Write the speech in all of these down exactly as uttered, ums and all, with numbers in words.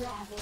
Ravage.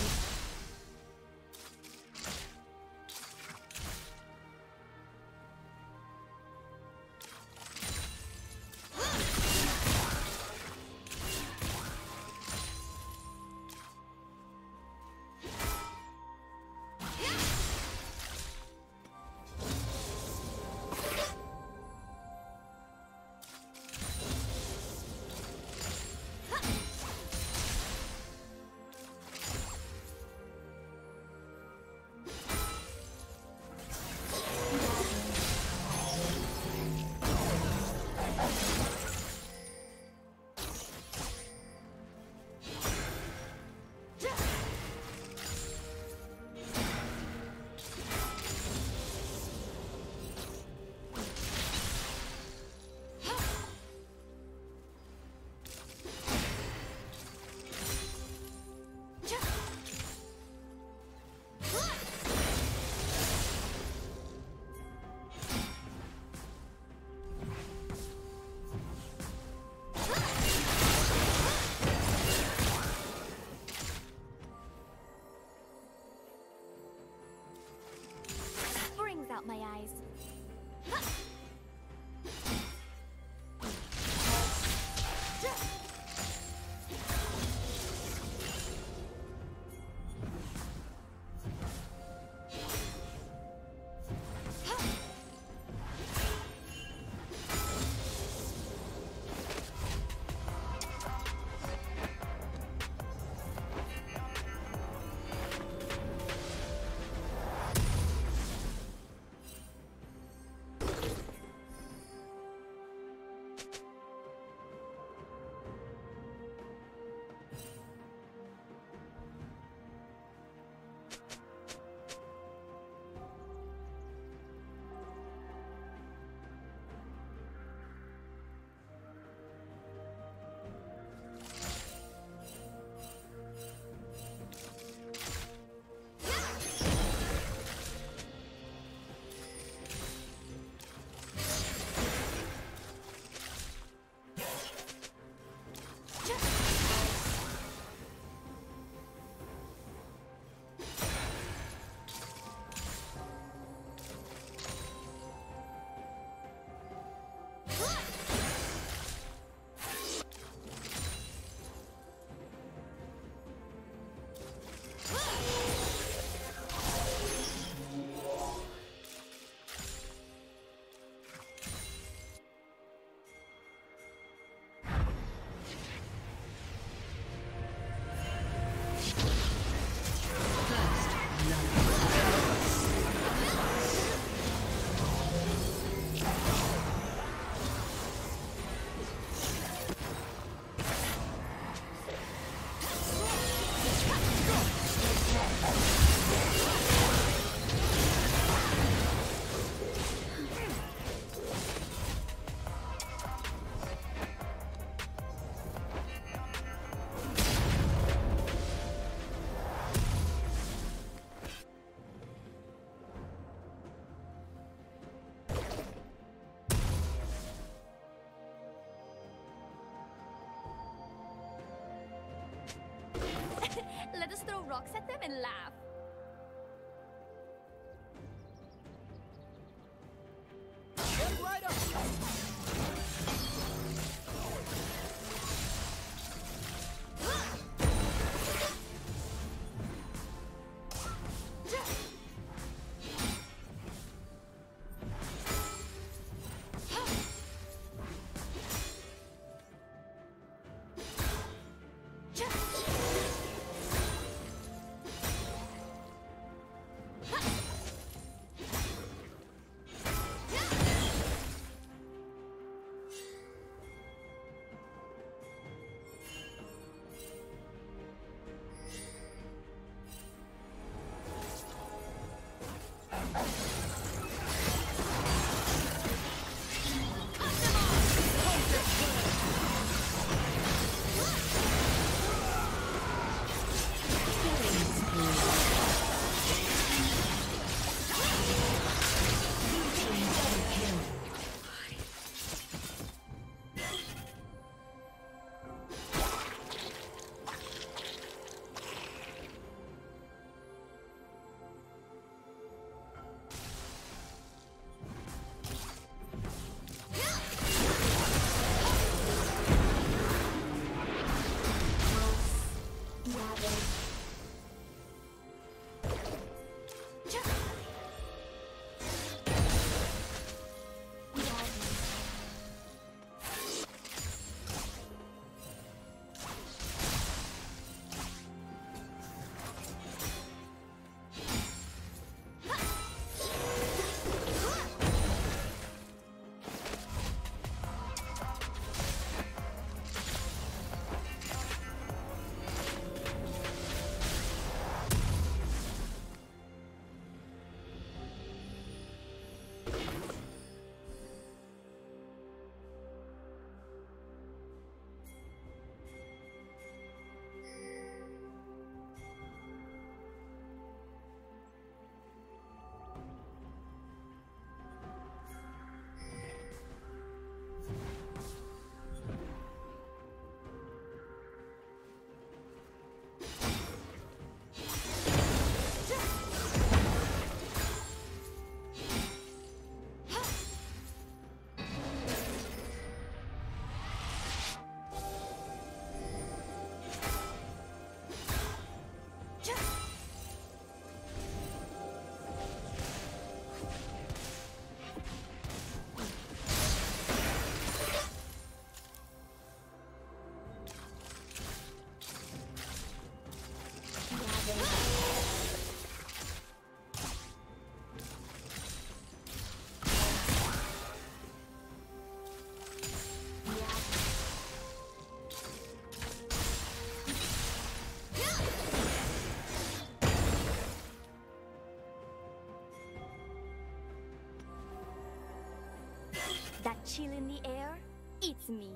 My eyes. Let us throw rocks at them and laugh. chill in the air? It's me.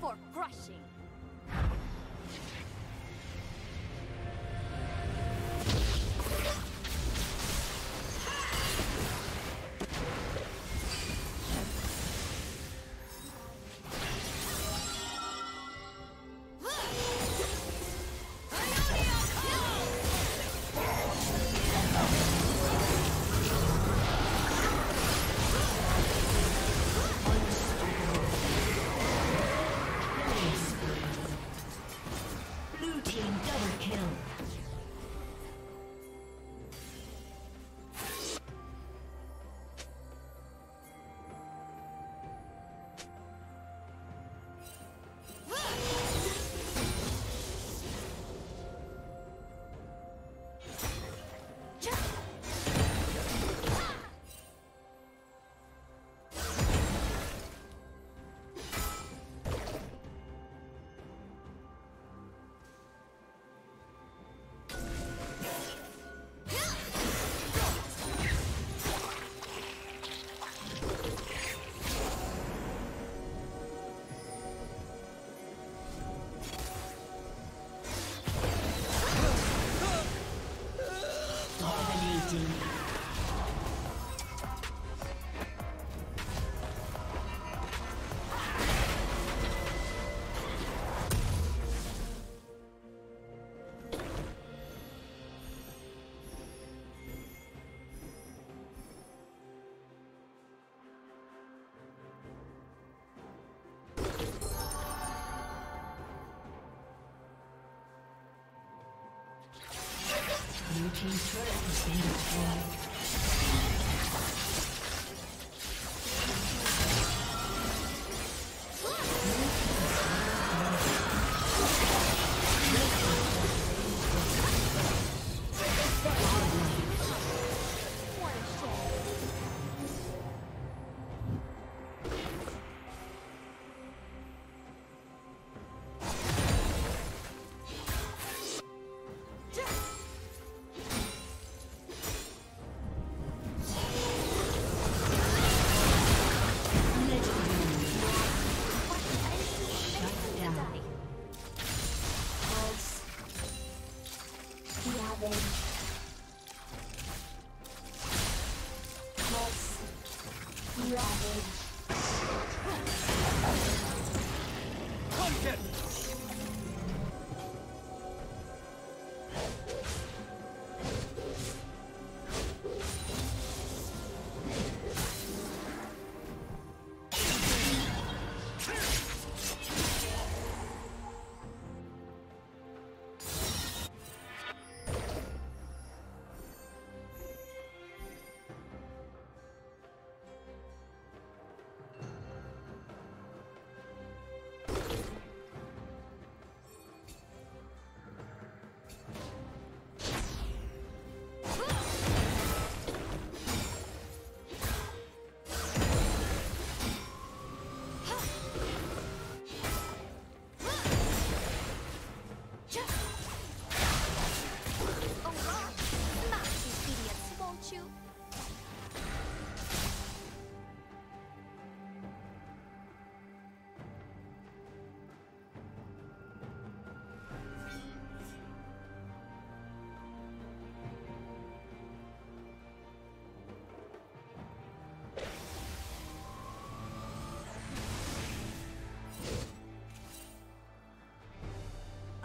For crushing. Yes. Blue team's turret has been destroyed.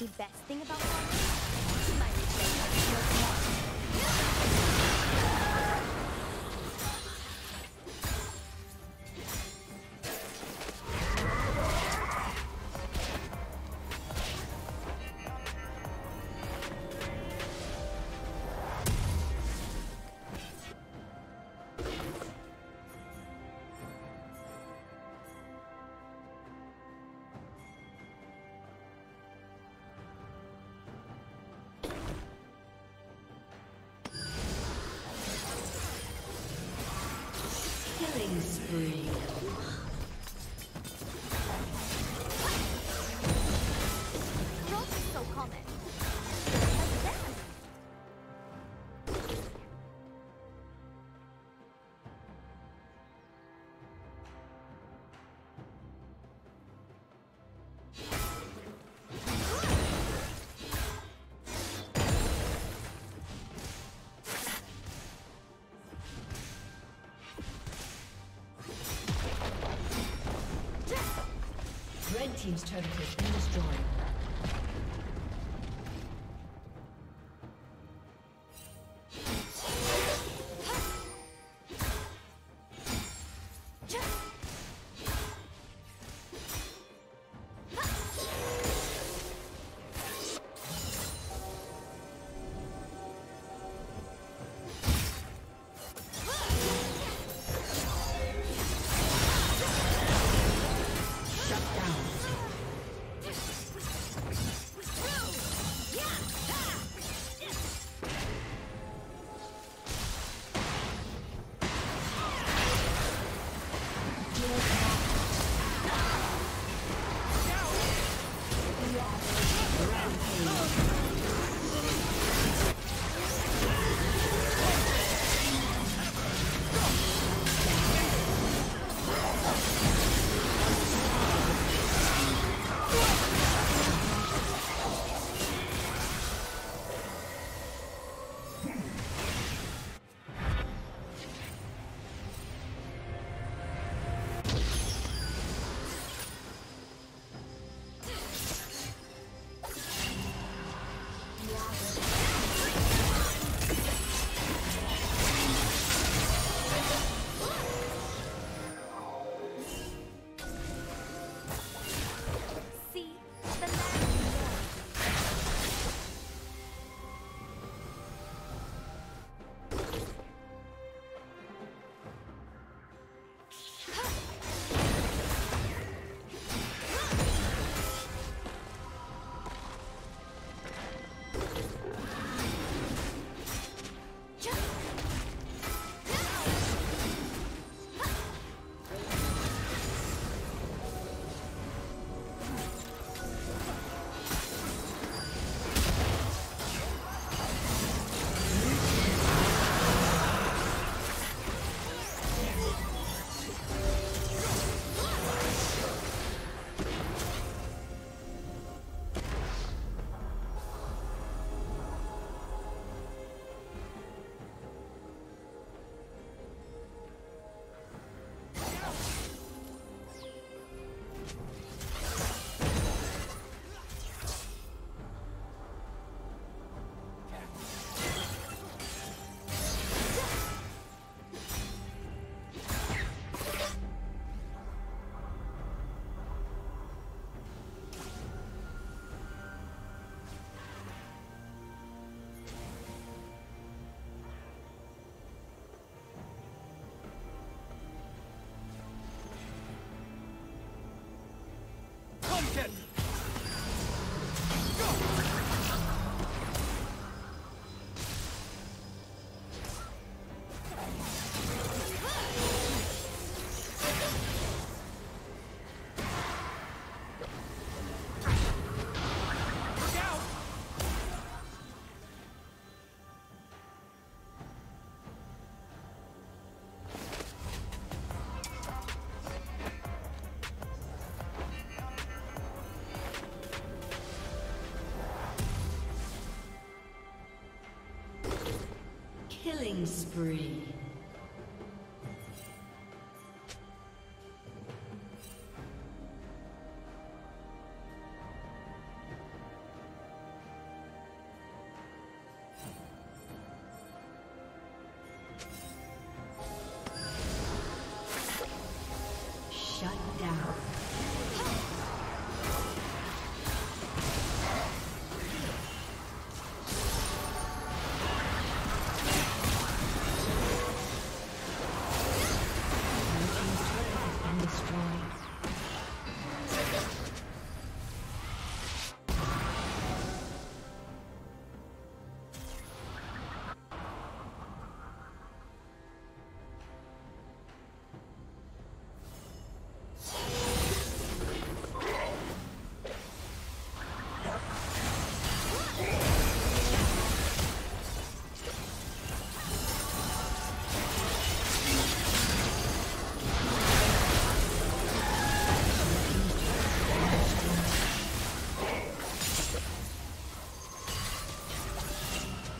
The best thing about spree. Growth is so common. Team's turret has been destroyed. Shut down. Get go! Killing spree.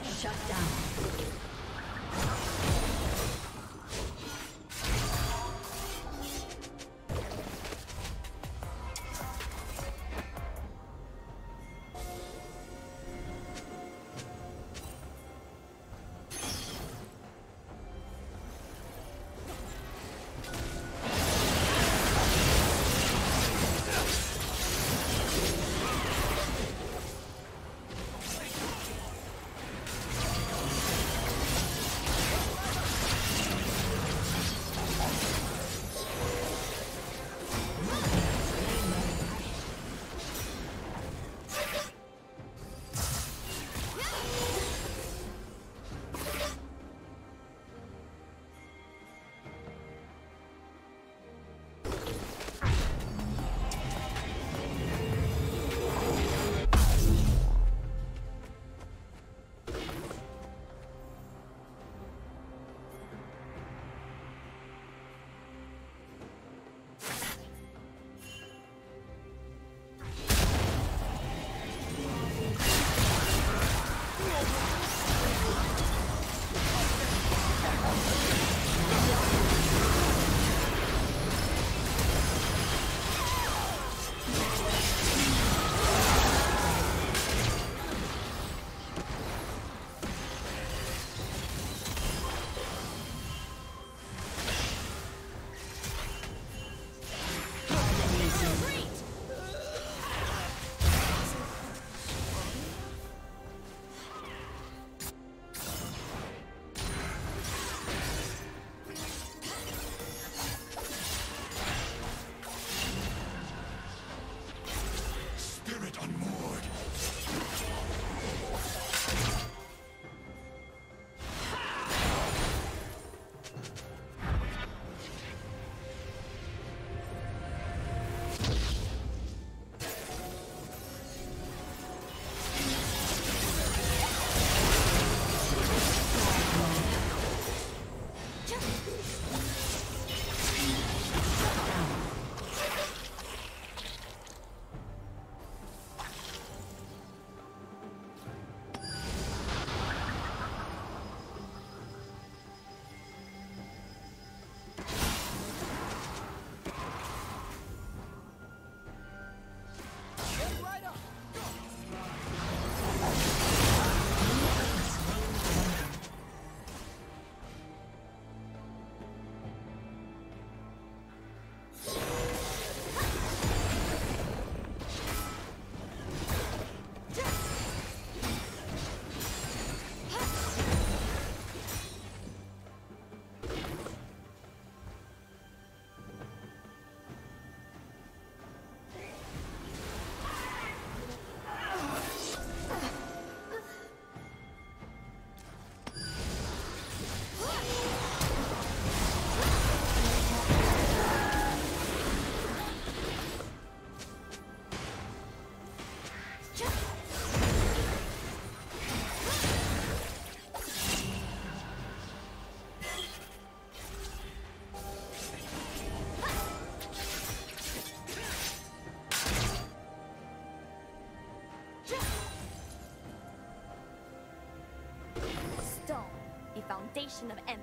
Shut down. annihilation of empires.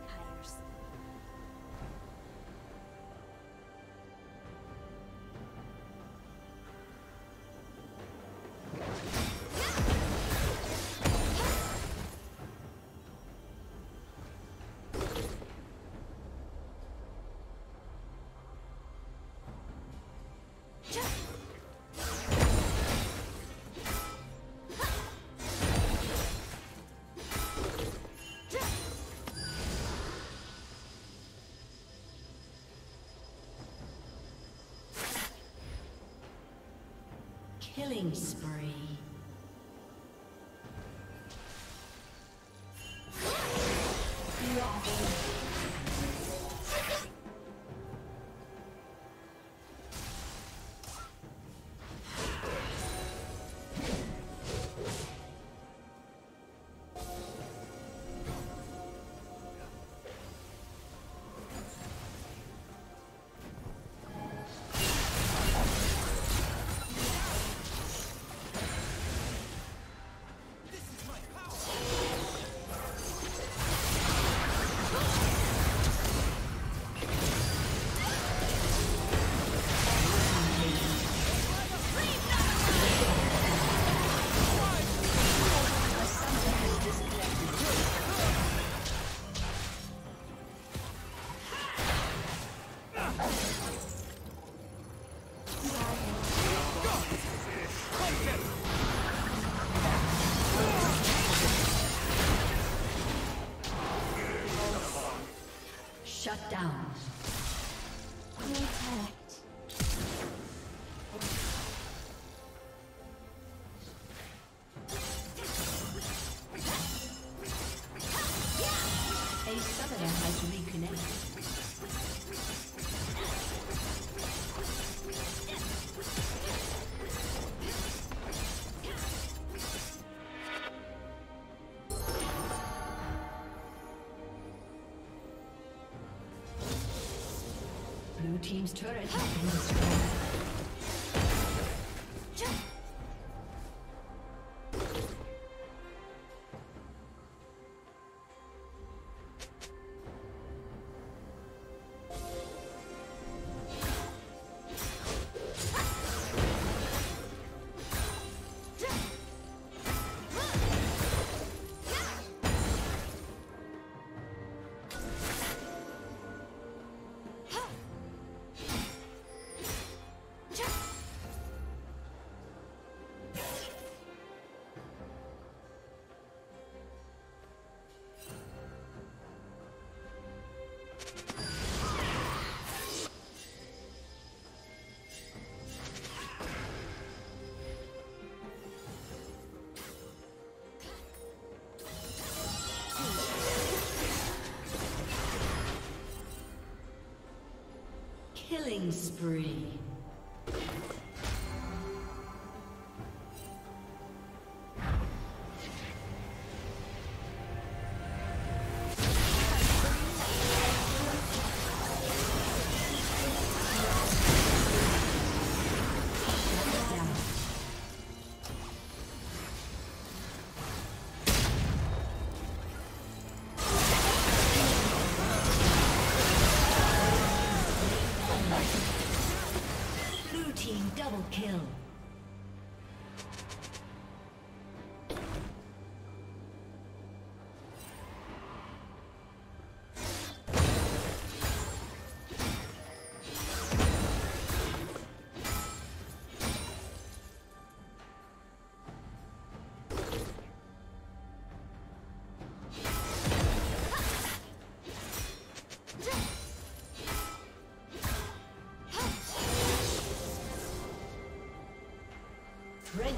Killing spree. Shut down. Team's turret has been destroyed. Killing spree. Kill. Red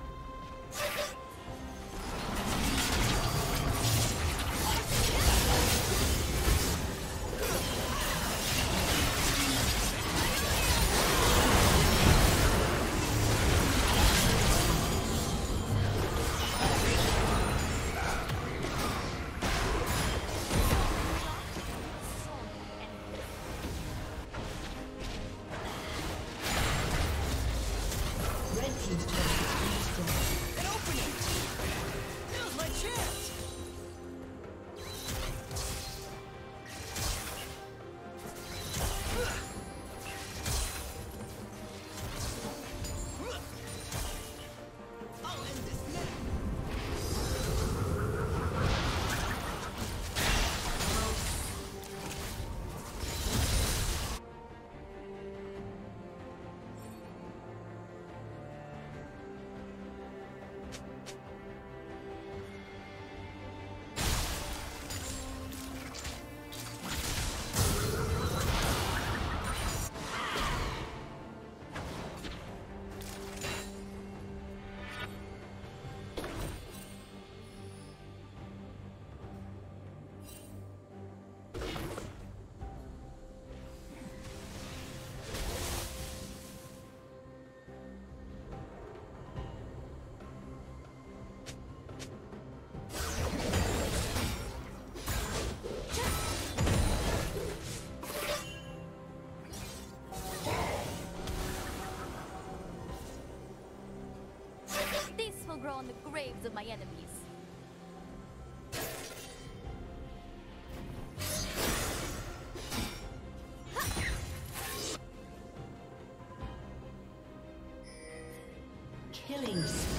Grow on the graves of my enemies. Killing.